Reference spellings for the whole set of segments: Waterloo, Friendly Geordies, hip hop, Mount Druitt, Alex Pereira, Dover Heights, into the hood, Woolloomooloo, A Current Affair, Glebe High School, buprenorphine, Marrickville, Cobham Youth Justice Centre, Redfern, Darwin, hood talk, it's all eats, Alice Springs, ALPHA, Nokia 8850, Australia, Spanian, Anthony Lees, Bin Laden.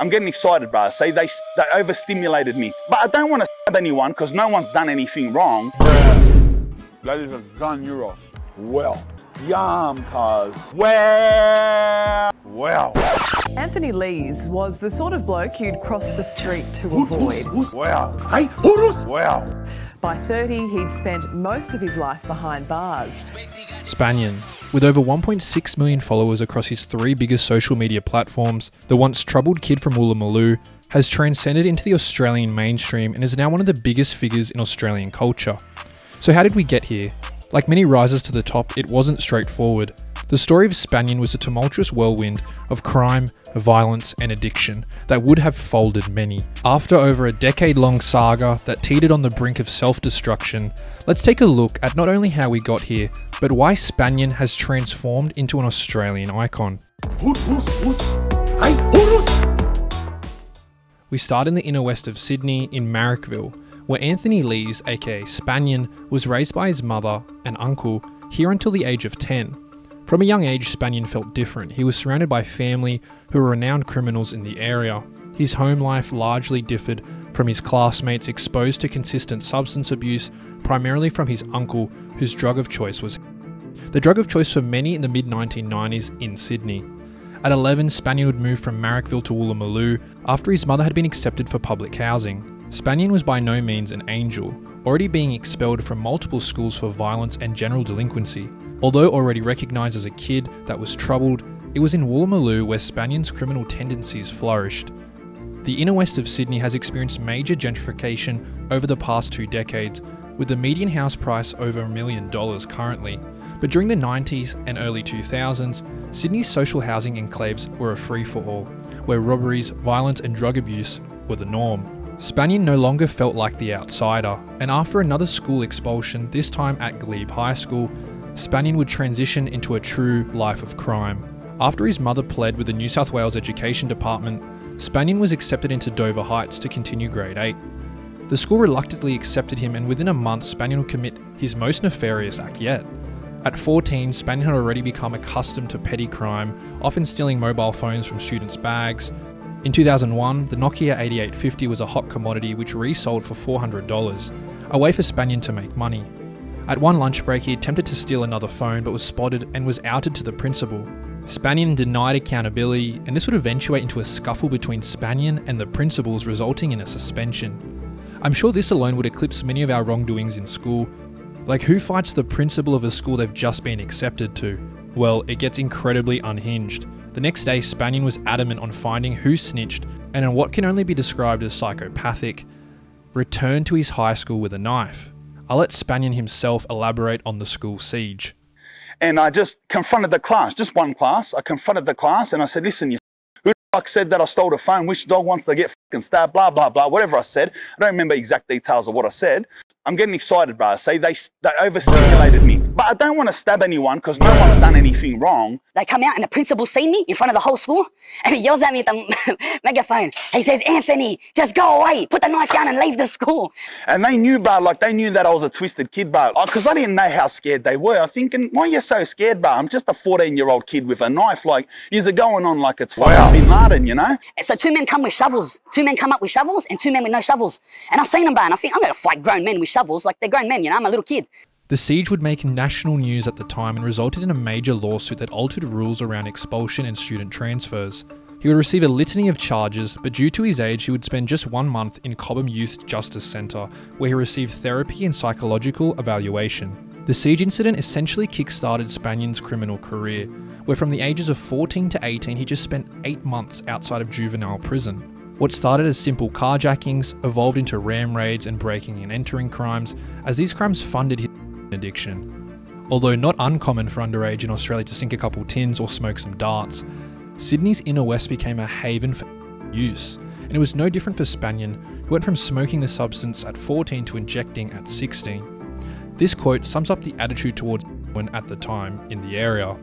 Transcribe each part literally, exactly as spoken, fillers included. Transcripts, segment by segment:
I'm getting excited, bro. Say they, they overstimulated me. But I don't want to stab anyone because no one's done anything wrong. That is a gun you're off. Well, yum, cuz. Well, well. Anthony Lees was the sort of bloke you'd cross the street to avoid. Well, hey, well. By thirty, he'd spent most of his life behind bars. Spanian. With over one point six million followers across his three biggest social media platforms, the once troubled kid from Woolloomooloo has transcended into the Australian mainstream and is now one of the biggest figures in Australian culture. So how did we get here? Like many rises to the top, it wasn't straightforward. The story of Spanian was a tumultuous whirlwind of crime, violence and addiction that would have folded many. After over a decade-long saga that teetered on the brink of self-destruction, let's take a look at not only how we got here, but why Spanian has transformed into an Australian icon. We start in the inner west of Sydney in Marrickville, where Anthony Lees, aka Spanian, was raised by his mother and uncle here until the age of ten. From a young age, Spanian felt different. He was surrounded by family who were renowned criminals in the area. His home life largely differed from his classmates, exposed to consistent substance abuse, primarily from his uncle, whose drug of choice was the drug of choice for many in the mid nineteen nineties in Sydney. At eleven, Spanian would move from Marrickville to Woolloomooloo after his mother had been accepted for public housing. Spanian was by no means an angel, already being expelled from multiple schools for violence and general delinquency. Although already recognised as a kid that was troubled, it was in Woolloomooloo where Spanian's criminal tendencies flourished. The inner west of Sydney has experienced major gentrification over the past two decades, with the median house price over a million dollars currently. But during the nineties and early two thousands, Sydney's social housing enclaves were a free-for-all, where robberies, violence and drug abuse were the norm. Spanian no longer felt like the outsider, and after another school expulsion, this time at Glebe High School, Spanian would transition into a true life of crime. After his mother pled with the New South Wales Education Department, Spanian was accepted into Dover Heights to continue grade eight. The school reluctantly accepted him, and within a month Spanian would commit his most nefarious act yet. At fourteen, Spanian had already become accustomed to petty crime, often stealing mobile phones from students' bags. In two thousand one, the Nokia eighty-eight fifty was a hot commodity which resold for four hundred dollars, a way for Spanian to make money. At one lunch break, he attempted to steal another phone but was spotted and was outed to the principal. Spanian denied accountability, and this would eventuate into a scuffle between Spanian and the principals, resulting in a suspension. I'm sure this alone would eclipse many of our wrongdoings in school. Like, who fights the principal of a school they've just been accepted to? Well, it gets incredibly unhinged. The next day, Spanian was adamant on finding who snitched, and in what can only be described as psychopathic, returned to his high school with a knife. I'll let Spanian himself elaborate on the school siege. And I just confronted the class, just one class. I confronted the class and I said, listen, you who the fuck said that I stole the phone? Which dog wants to get fucking stabbed? Blah, blah, blah, whatever I said. I don't remember exact details of what I said. I'm getting excited, bro. I say they, they overstimulated me. But I don't want to stab anyone because no one's done anything wrong. They come out and the principal seen me in front of the whole school and he yells at me at the megaphone. He says, Anthony, just go away. Put the knife down and leave the school. And they knew, bro. Like, they knew that I was a twisted kid, bro. Because I didn't know how scared they were. I'm thinking, why are you so scared, bro? I'm just a fourteen-year-old kid with a knife. Like, is it going on like it's fucking wow. Bin Laden, you know? So two men come with shovels. Two men come up with shovels and two men with no shovels. And I've seen them, bro. And I think, I'm going to fight grown men with shovels. Like, they're grown men, you know, I'm a little kid. The siege would make national news at the time and resulted in a major lawsuit that altered rules around expulsion and student transfers. He would receive a litany of charges, but due to his age, he would spend just one month in Cobham Youth Justice Centre, where he received therapy and psychological evaluation. The siege incident essentially kick-started Spanian's criminal career, where from the ages of fourteen to eighteen, he just spent eight months outside of juvenile prison. What started as simple carjackings evolved into ram raids and breaking and entering crimes, as these crimes funded his addiction. Although not uncommon for underage in Australia to sink a couple tins or smoke some darts, Sydney's inner west became a haven for use, and it was no different for Spanian, who went from smoking the substance at fourteen to injecting at sixteen. This quote sums up the attitude towards women at the time in the area.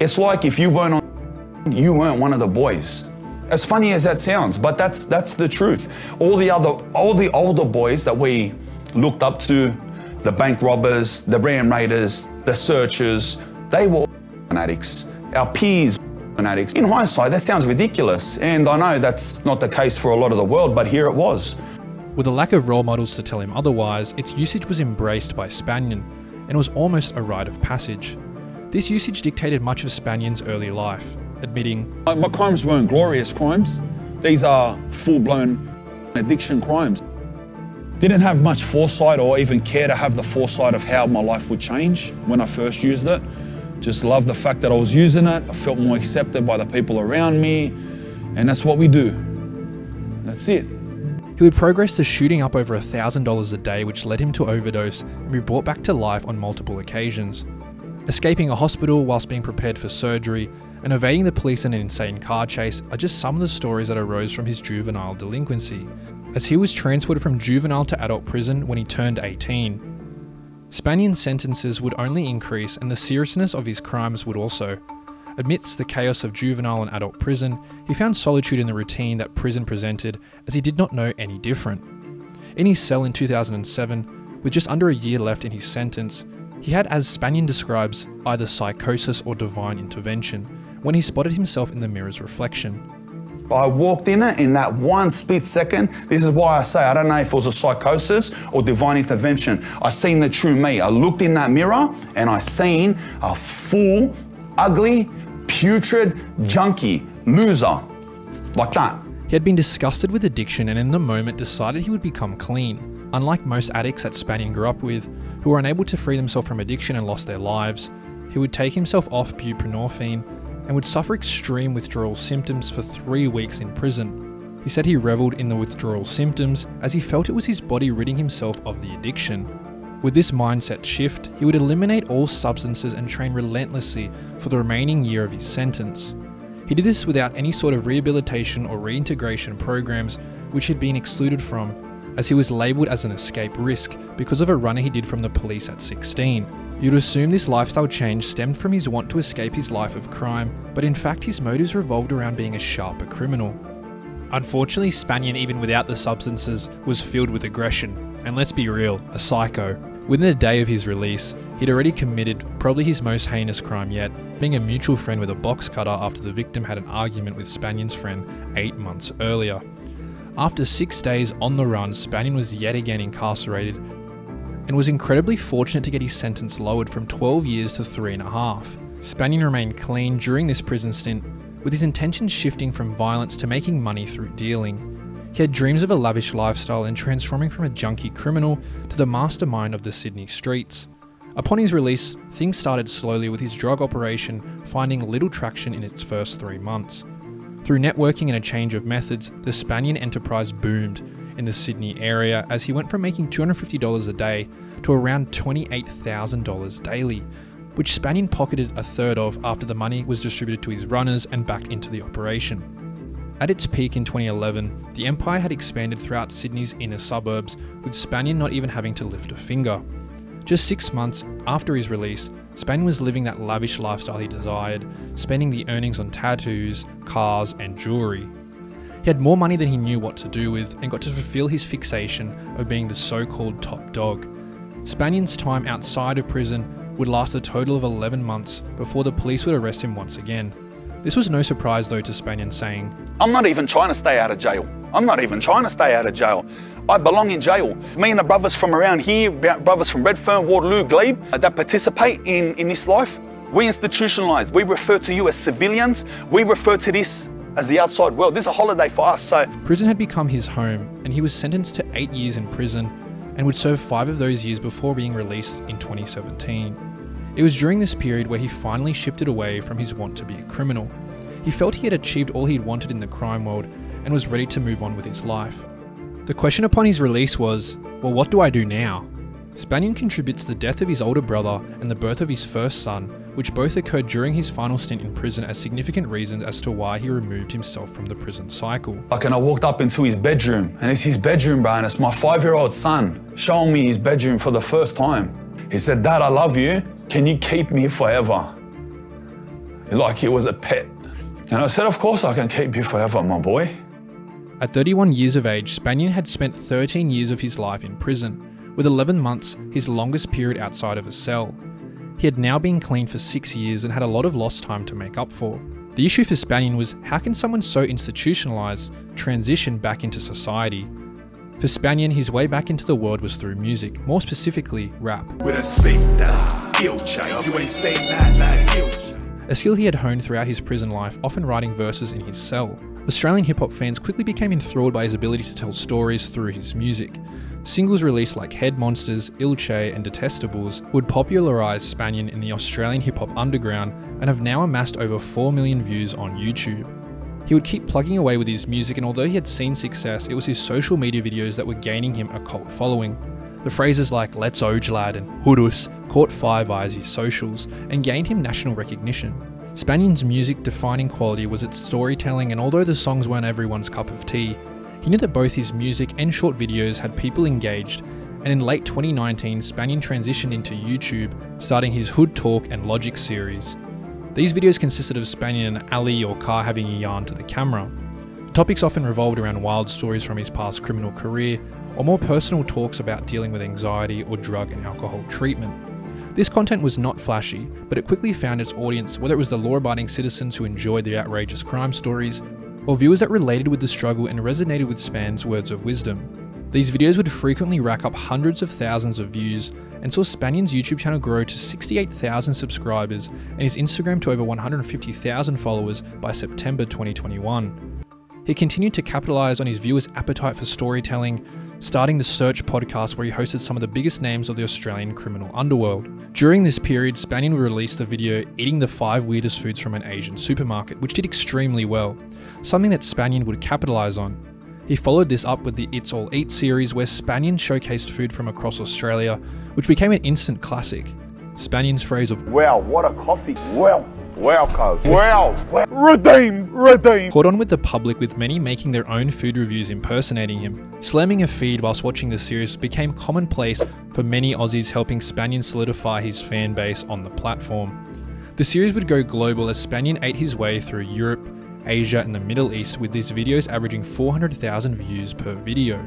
It's like if you weren't on, you weren't one of the boys. As funny as that sounds, but that's that's the truth. All the other, all the older boys that we looked up to, the bank robbers, the ram raiders, the searchers, they were addicts. Our peers addicts. In hindsight, that sounds ridiculous, and I know that's not the case for a lot of the world, but here it was. With a lack of role models to tell him otherwise, its usage was embraced by Spanian, and was almost a rite of passage. This usage dictated much of Spanian's early life, admitting, "My crimes weren't glorious crimes. These are full-blown addiction crimes. Didn't have much foresight or even care to have the foresight of how my life would change when I first used it. Just loved the fact that I was using it. I felt more accepted by the people around me, and that's what we do. That's it." He would progress to shooting up over one thousand dollars a day, which led him to overdose and be brought back to life on multiple occasions, escaping a hospital whilst being prepared for surgery, and evading the police in an insane car chase are just some of the stories that arose from his juvenile delinquency, as he was transferred from juvenile to adult prison when he turned eighteen. Spanian's sentences would only increase, and the seriousness of his crimes would also. Amidst the chaos of juvenile and adult prison, he found solitude in the routine that prison presented, as he did not know any different. In his cell in two thousand seven, with just under a year left in his sentence, he had, as Spanian describes, either psychosis or divine intervention, when he spotted himself in the mirror's reflection. I walked in it in that one split second. This is why I say I don't know if it was a psychosis or divine intervention. I seen the true me. I looked in that mirror and I seen a full, ugly, putrid, junkie, loser, like that. He had been disgusted with addiction and in the moment decided he would become clean. Unlike most addicts that Spanian grew up with, who were unable to free themselves from addiction and lost their lives, he would take himself off buprenorphine and would suffer extreme withdrawal symptoms for three weeks in prison. He said he revelled in the withdrawal symptoms as he felt it was his body ridding himself of the addiction. With this mindset shift, he would eliminate all substances and train relentlessly for the remaining year of his sentence. He did this without any sort of rehabilitation or reintegration programs, which he'd been excluded from, as he was labelled as an escape risk because of a runner he did from the police at sixteen. You'd assume this lifestyle change stemmed from his want to escape his life of crime, but in fact his motives revolved around being a sharper criminal. Unfortunately, Spanian, even without the substances, was filled with aggression, and let's be real, a psycho. Within a day of his release, he'd already committed probably his most heinous crime yet, being a mutual friend with a box cutter after the victim had an argument with Spanian's friend eight months earlier. After six days on the run, Spanian was yet again incarcerated, and was incredibly fortunate to get his sentence lowered from twelve years to three and a half. Spanian remained clean during this prison stint, with his intentions shifting from violence to making money through dealing. He had dreams of a lavish lifestyle and transforming from a junkie criminal to the mastermind of the Sydney streets. Upon his release, things started slowly, with his drug operation finding little traction in its first three months. Through networking and a change of methods, the Spanian enterprise boomed in the Sydney area, as he went from making two hundred fifty dollars a day to around twenty-eight thousand dollars daily, which Spanian pocketed a third of after the money was distributed to his runners and back into the operation. At its peak in twenty eleven, the empire had expanded throughout Sydney's inner suburbs, with Spanian not even having to lift a finger. Just six months after his release, Spanian was living that lavish lifestyle he desired, spending the earnings on tattoos, cars and jewellery. He had more money than he knew what to do with, and got to fulfill his fixation of being the so-called top dog. Spanian's time outside of prison would last a total of eleven months before the police would arrest him once again. This was no surprise though to Spanian, saying, "I'm not even trying to stay out of jail. I'm not even trying to stay out of jail. I belong in jail. Me and the brothers from around here, brothers from Redfern, Waterloo, Glebe, that participate in, in this life, we institutionalised. We refer to you as civilians. We refer to this as the outside world. This is a holiday for us." So prison had become his home, and he was sentenced to eight years in prison and would serve five of those years before being released in twenty seventeen. It was during this period where he finally shifted away from his want to be a criminal. He felt he had achieved all he'd wanted in the crime world and was ready to move on with his life. The question upon his release was, well, what do I do now? Spanian contributes the death of his older brother and the birth of his first son, which both occurred during his final stint in prison, as significant reasons as to why he removed himself from the prison cycle. Like, and I walked up into his bedroom, and it's his bedroom, bro, and it's my five-year-old son showing me his bedroom for the first time. He said, "Dad, I love you. Can you keep me forever?" Like he was a pet. And I said, "Of course I can keep you forever, my boy." At thirty-one years of age, Spanian had spent thirteen years of his life in prison, with eleven months, his longest period outside of a cell. He had now been clean for six years and had a lot of lost time to make up for. The issue for Spanian was, how can someone so institutionalised transition back into society? For Spanian, his way back into the world was through music, more specifically rap. A skill he had honed throughout his prison life, often writing verses in his cell. Australian hip-hop fans quickly became enthralled by his ability to tell stories through his music. Singles released like Head Monsters, Ilche and Detestables would popularise Spanian in the Australian hip-hop underground and have now amassed over four million views on YouTube. He would keep plugging away with his music, and although he had seen success, it was his social media videos that were gaining him a cult following. The phrases like "Let's Oge Lad" and "Hoodus" caught fire via his socials and gained him national recognition. Spanian's music defining quality was its storytelling, and although the songs weren't everyone's cup of tea, he knew that both his music and short videos had people engaged, and in late twenty nineteen, Spanian transitioned into YouTube, starting his Hood Talk and Logic series. These videos consisted of Spanian and Ali or Car having a yarn to the camera. The topics often revolved around wild stories from his past criminal career, or more personal talks about dealing with anxiety or drug and alcohol treatment. This content was not flashy, but it quickly found its audience, whether it was the law-abiding citizens who enjoyed the outrageous crime stories, or viewers that related with the struggle and resonated with Span's words of wisdom. These videos would frequently rack up hundreds of thousands of views, and saw Spanian's YouTube channel grow to sixty-eight thousand subscribers and his Instagram to over one hundred fifty thousand followers by September twenty twenty-one. He continued to capitalise on his viewers' appetite for storytelling, starting the Search podcast where he hosted some of the biggest names of the Australian criminal underworld. During this period, Spanian would release the video "Eating the Five Weirdest Foods from an Asian Supermarket," which did extremely well, something that Spanian would capitalise on. He followed this up with the It's All Eat series, where Spanian showcased food from across Australia, which became an instant classic. Spanian's phrase of "Wow, what a coffee! Wow, wow, cuz! Wow, wow, redeemed, redeemed!" caught on with the public, with many making their own food reviews impersonating him. Slamming a feed whilst watching the series became commonplace for many Aussies, helping Spanian solidify his fan base on the platform. The series would go global as Spanian ate his way through Europe, Asia and the Middle East, with these videos averaging four hundred thousand views per video.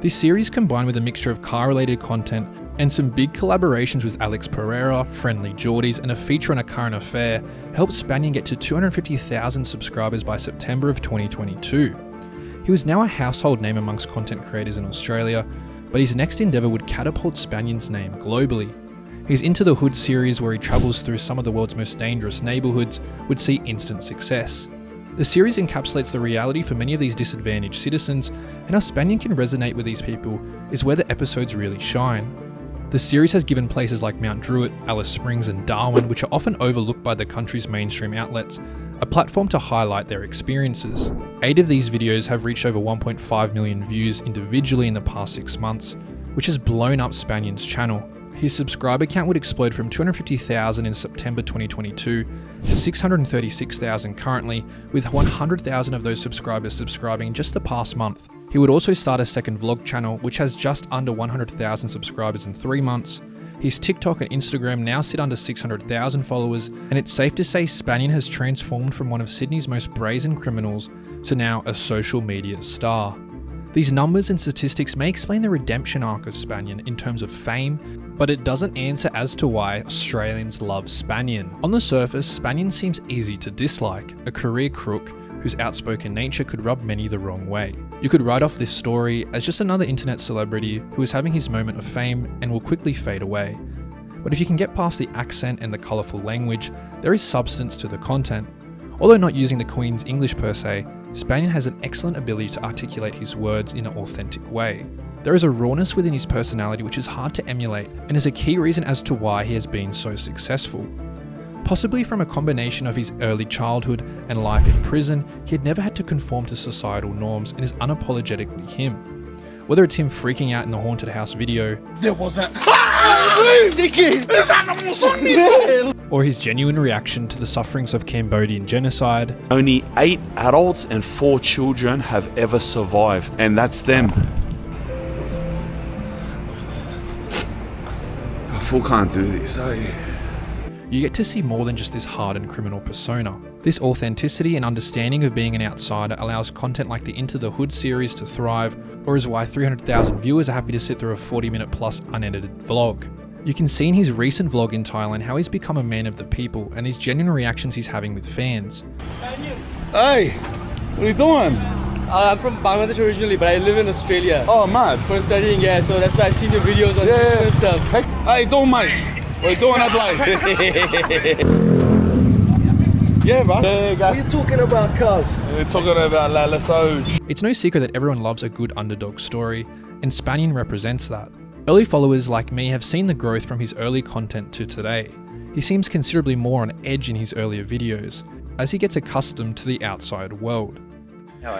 This series, combined with a mixture of car-related content and some big collaborations with Alex Pereira, Friendly Geordies and a feature on A Current Affair, helped Spanian get to two hundred fifty thousand subscribers by September of twenty twenty-two. He was now a household name amongst content creators in Australia, but his next endeavour would catapult Spanian's name globally. His Into the Hood series, where he travels through some of the world's most dangerous neighbourhoods, would see instant success. The series encapsulates the reality for many of these disadvantaged citizens, and how Spanian can resonate with these people is where the episodes really shine. The series has given places like Mount Druitt, Alice Springs and Darwin, which are often overlooked by the country's mainstream outlets, a platform to highlight their experiences. Eight of these videos have reached over one point five million views individually in the past six months, which has blown up Spanian's channel. His subscriber count would explode from two hundred fifty thousand in September twenty twenty-two to six hundred thirty-six thousand currently, with one hundred thousand of those subscribers subscribing just the past month. He would also start a second vlog channel, which has just under one hundred thousand subscribers in three months. His TikTok and Instagram now sit under six hundred thousand followers, and it's safe to say Spanian has transformed from one of Sydney's most brazen criminals to now a social media star. These numbers and statistics may explain the redemption arc of Spanian in terms of fame, but it doesn't answer as to why Australians love Spanian. On the surface, Spanian seems easy to dislike, a career crook whose outspoken nature could rub many the wrong way. You could write off this story as just another internet celebrity who is having his moment of fame and will quickly fade away. But if you can get past the accent and the colourful language, there is substance to the content. Although not using the Queen's English per se, Spanian has an excellent ability to articulate his words in an authentic way. There is a rawness within his personality which is hard to emulate, and is a key reason as to why he has been so successful. Possibly from a combination of his early childhood and life in prison, he had never had to conform to societal norms and is unapologetically him. Whether it's him freaking out in the haunted house video, "There was a there's animals on me!" or his genuine reaction to the sufferings of Cambodian genocide. Only eight adults and four children have ever survived, and that's them. I full can't do this, eh? You get to see more than just this hardened criminal persona. This authenticity and understanding of being an outsider allows content like the Into the Hood series to thrive, or is why three hundred thousand viewers are happy to sit through a forty minute plus unedited vlog. You can see in his recent vlog in Thailand how he's become a man of the people and his genuine reactions he's having with fans. Hey, what are you doing? Uh, I'm from Bangladesh originally, but I live in Australia. Oh, mad. For studying, yeah, so that's why I've seen your videos on yeah, YouTube yeah. and stuff. Hey, hey, don't mind. We're doing that live. Yeah, man. Yeah, guys. We're talking about cars. We're talking about La La Soge. It's no secret that everyone loves a good underdog story, and Spanian represents that. Early followers like me have seen the growth from his early content to today. He seems considerably more on edge in his earlier videos, as he gets accustomed to the outside world.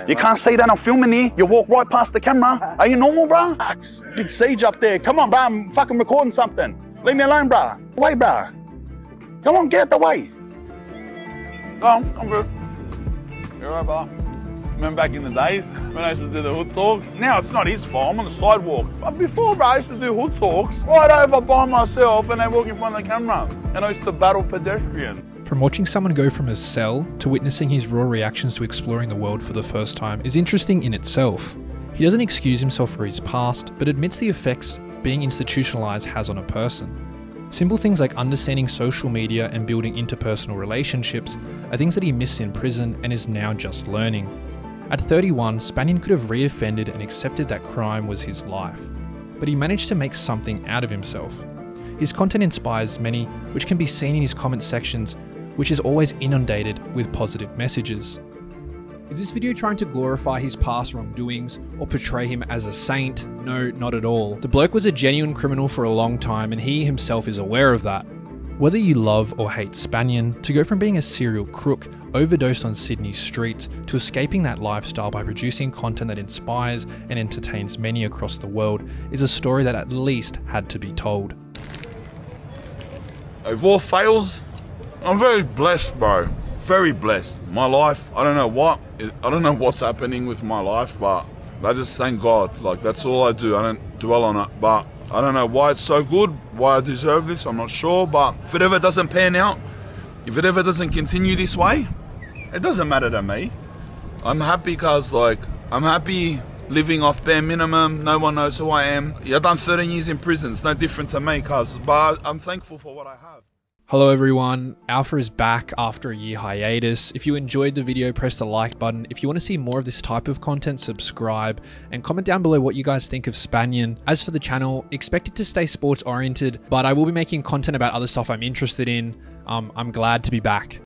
You can't see that I'm filming here. You walk right past the camera. Are you normal, bruh? Big siege up there. Come on, bruh. I'm fucking recording something. Leave me alone, bruh. Wait, bruh. Come on, get out the way. Go on, I'm good. You're right, bruh. Remember back in the days when I used to do the hood talks? Now it's not his fault. I'm on the sidewalk. But before, bruh, I used to do hood talks right over by myself and they walk in front of the camera. And I used to battle pedestrians. From watching someone go from a cell to witnessing his raw reactions to exploring the world for the first time is interesting in itself. He doesn't excuse himself for his past, but admits the effects being institutionalized has on a person. Simple things like understanding social media and building interpersonal relationships are things that he missed in prison and is now just learning. At thirty-one, Spanian could have re-offended and accepted that crime was his life, but he managed to make something out of himself. His content inspires many, which can be seen in his comment sections, which is always inundated with positive messages. Is this video trying to glorify his past wrongdoings or portray him as a saint? No, not at all. The bloke was a genuine criminal for a long time and he himself is aware of that. Whether you love or hate Spanian, to go from being a serial crook, overdosed on Sydney's streets, to escaping that lifestyle by producing content that inspires and entertains many across the world is a story that at least had to be told. If all fails, I'm very blessed, bro. Very blessed. My life, I don't know what, I don't know what's happening with my life, but I just thank God. Like, that's all I do. I don't dwell on it, but I don't know why it's so good, why I deserve this, I'm not sure, but if it ever doesn't pan out, if it ever doesn't continue this way, it doesn't matter to me. I'm happy because, like, I'm happy living off bare minimum. No one knows who I am. I've done thirteen years in prison. It's no different to me, cuz, but I'm thankful for what I have. Hello everyone, Alpha is back after a year hiatus. If you enjoyed the video, press the like button. If you want to see more of this type of content, subscribe and comment down below what you guys think of Spanian. As for the channel, expect it to stay sports oriented, but I will be making content about other stuff I'm interested in. Um, I'm glad to be back.